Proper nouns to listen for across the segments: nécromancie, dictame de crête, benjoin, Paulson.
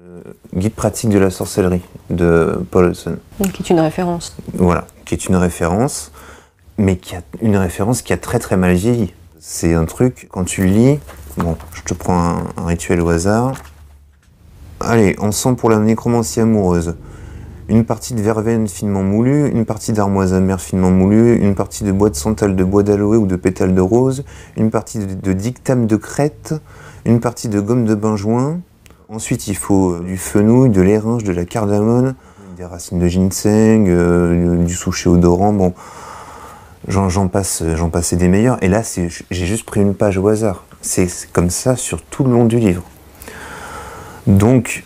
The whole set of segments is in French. Le guide pratique de la sorcellerie de Paulson. Qui est une référence. Voilà, qui est une référence, mais qui a une référence qui a très très mal vieilli. C'est un truc, quand tu lis, bon, je te prends un rituel au hasard. Allez, ensemble pour la nécromancie amoureuse. Une partie de verveine finement moulue, une partie d'armoise amère finement moulue, une partie de bois de santal, de bois d'aloe ou de pétales de rose, une partie de dictame de crête, une partie de gomme de benjoin. Ensuite, il faut du fenouil, de l'éringe, de la cardamone, des racines de ginseng, du souchet odorant, bon, j'en passe des meilleurs. Et là, j'ai juste pris une page au hasard. C'est comme ça sur tout le long du livre. Donc,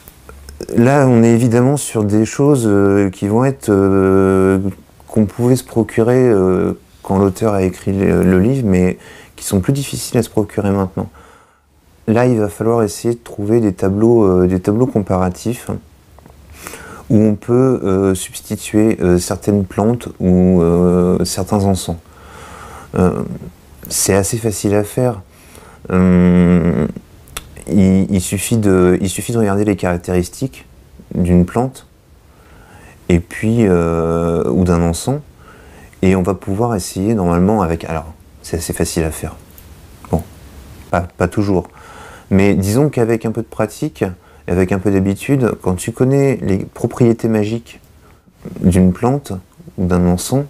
là, on est évidemment sur des choses qui vont être qu'on pouvait se procurer quand l'auteur a écrit le livre, mais qui sont plus difficiles à se procurer maintenant. Là, il va falloir essayer de trouver des tableaux comparatifs où on peut substituer certaines plantes ou certains encens. C'est assez facile à faire. Il suffit de regarder les caractéristiques d'une plante et puis ou d'un encens, et on va pouvoir essayer normalement avec. Alors, c'est assez facile à faire. Bon, pas toujours. Mais disons qu'avec un peu de pratique, avec un peu d'habitude, quand tu connais les propriétés magiques d'une plante ou d'un encens,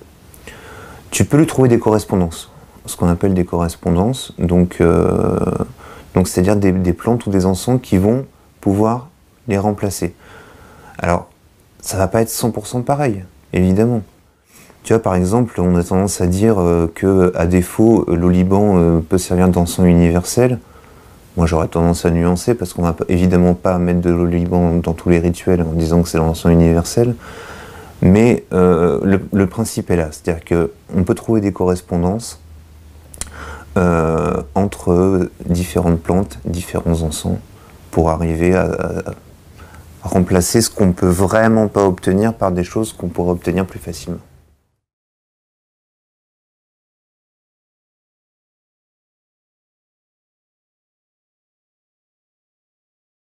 tu peux lui trouver des correspondances, ce qu'on appelle des correspondances, donc c'est-à-dire des plantes ou des encens qui vont pouvoir les remplacer. Alors, ça ne va pas être 100% pareil, évidemment. Tu vois, par exemple, on a tendance à dire qu'à défaut, l'oliban peut servir d'encens universel. Moi, j'aurais tendance à nuancer parce qu'on ne va évidemment pas mettre de l'oliban dans tous les rituels en disant que c'est l'encens universel. Mais le principe est là, c'est-à-dire qu'on peut trouver des correspondances entre différentes plantes, différents encens, pour arriver à remplacer ce qu'on ne peut vraiment pas obtenir par des choses qu'on pourrait obtenir plus facilement.